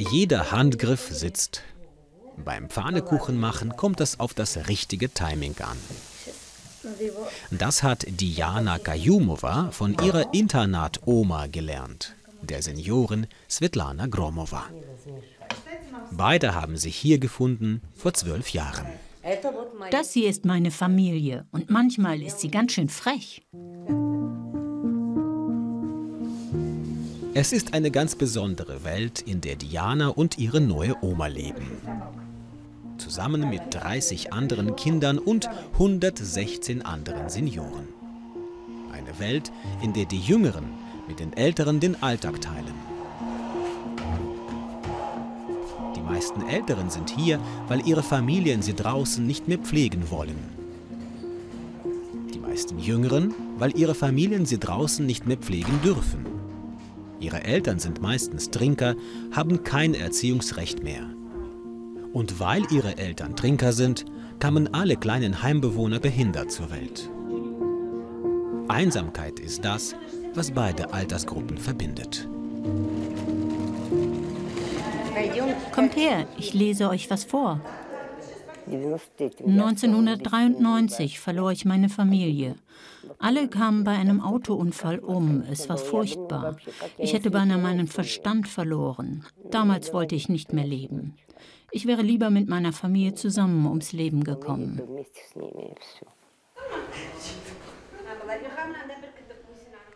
Jeder Handgriff sitzt. Beim Pfannekuchenmachen kommt es auf das richtige Timing an. Das hat Diana Kajumova von ihrer Internatoma gelernt, der Seniorin Svetlana Gromova. Beide haben sich hier gefunden vor 12 Jahren. Das hier ist meine Familie und manchmal ist sie ganz schön frech. Es ist eine ganz besondere Welt, in der Diana und ihre neue Oma leben. Zusammen mit 30 anderen Kindern und 116 anderen Senioren. Eine Welt, in der die Jüngeren mit den Älteren den Alltag teilen. Die meisten Älteren sind hier, weil ihre Familien sie draußen nicht mehr pflegen wollen. Die meisten Jüngeren, weil ihre Familien sie draußen nicht mehr pflegen dürfen. Ihre Eltern sind meistens Trinker, haben kein Erziehungsrecht mehr. Und weil ihre Eltern Trinker sind, kamen alle kleinen Heimbewohner behindert zur Welt. Einsamkeit ist das, was beide Altersgruppen verbindet. Kommt her, ich lese euch was vor. 1993 verlor ich meine Familie. Alle kamen bei einem Autounfall um. Es war furchtbar. Ich hätte beinahe meinen Verstand verloren. Damals wollte ich nicht mehr leben. Ich wäre lieber mit meiner Familie zusammen ums Leben gekommen.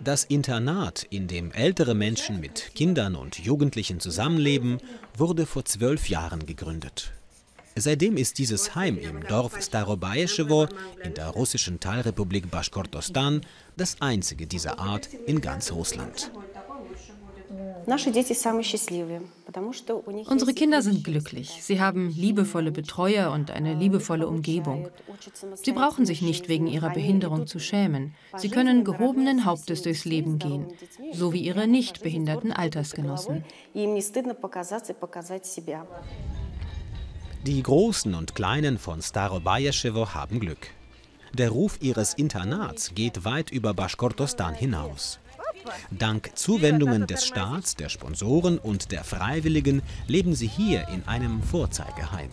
Das Internat, in dem ältere Menschen mit Kindern und Jugendlichen zusammenleben, wurde vor 12 Jahren gegründet. Seitdem ist dieses Heim im Dorf Starobayeshevo in der russischen Teilrepublik Bashkortostan das einzige dieser Art in ganz Russland. Unsere Kinder sind glücklich. Sie haben liebevolle Betreuer und eine liebevolle Umgebung. Sie brauchen sich nicht wegen ihrer Behinderung zu schämen. Sie können gehobenen Hauptes durchs Leben gehen, so wie ihre nicht behinderten Altersgenossen. Die Großen und Kleinen von Starobayeshevo haben Glück. Der Ruf ihres Internats geht weit über Bashkortostan hinaus. Dank Zuwendungen des Staats, der Sponsoren und der Freiwilligen leben sie hier in einem Vorzeigeheim.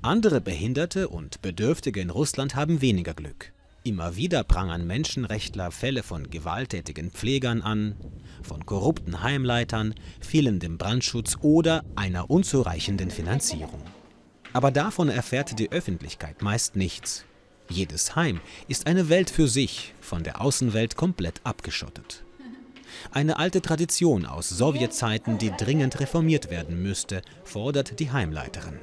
Andere Behinderte und Bedürftige in Russland haben weniger Glück. Immer wieder prangern Menschenrechtler Fälle von gewalttätigen Pflegern an, von korrupten Heimleitern, fehlendem Brandschutz oder einer unzureichenden Finanzierung. Aber davon erfährt die Öffentlichkeit meist nichts. Jedes Heim ist eine Welt für sich, von der Außenwelt komplett abgeschottet. Eine alte Tradition aus Sowjetzeiten, die dringend reformiert werden müsste, fordert die Heimleiterin.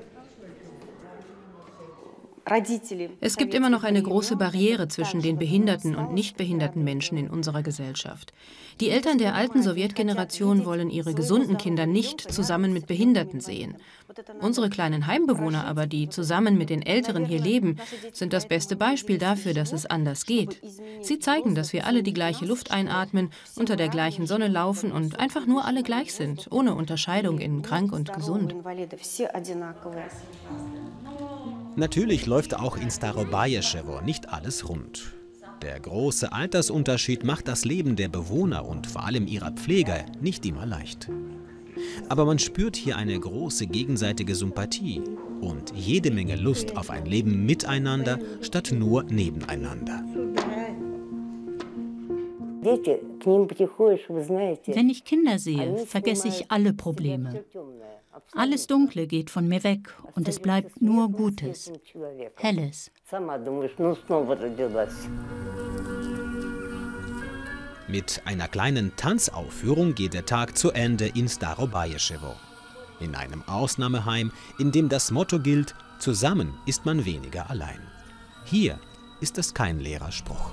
Es gibt immer noch eine große Barriere zwischen den behinderten und nicht behinderten Menschen in unserer Gesellschaft. Die Eltern der alten Sowjetgeneration wollen ihre gesunden Kinder nicht zusammen mit Behinderten sehen. Unsere kleinen Heimbewohner aber, die zusammen mit den Älteren hier leben, sind das beste Beispiel dafür, dass es anders geht. Sie zeigen, dass wir alle die gleiche Luft einatmen, unter der gleichen Sonne laufen und einfach nur alle gleich sind, ohne Unterscheidung in krank und gesund. Natürlich läuft auch in Starobayeshevo nicht alles rund. Der große Altersunterschied macht das Leben der Bewohner und vor allem ihrer Pfleger nicht immer leicht. Aber man spürt hier eine große gegenseitige Sympathie und jede Menge Lust auf ein Leben miteinander statt nur nebeneinander. Wenn ich Kinder sehe, vergesse ich alle Probleme. Alles Dunkle geht von mir weg und es bleibt nur Gutes, Helles. Mit einer kleinen Tanzaufführung geht der Tag zu Ende in Starobayeshevo. In einem Ausnahmeheim, in dem das Motto gilt, zusammen ist man weniger allein. Hier ist es kein leerer Spruch.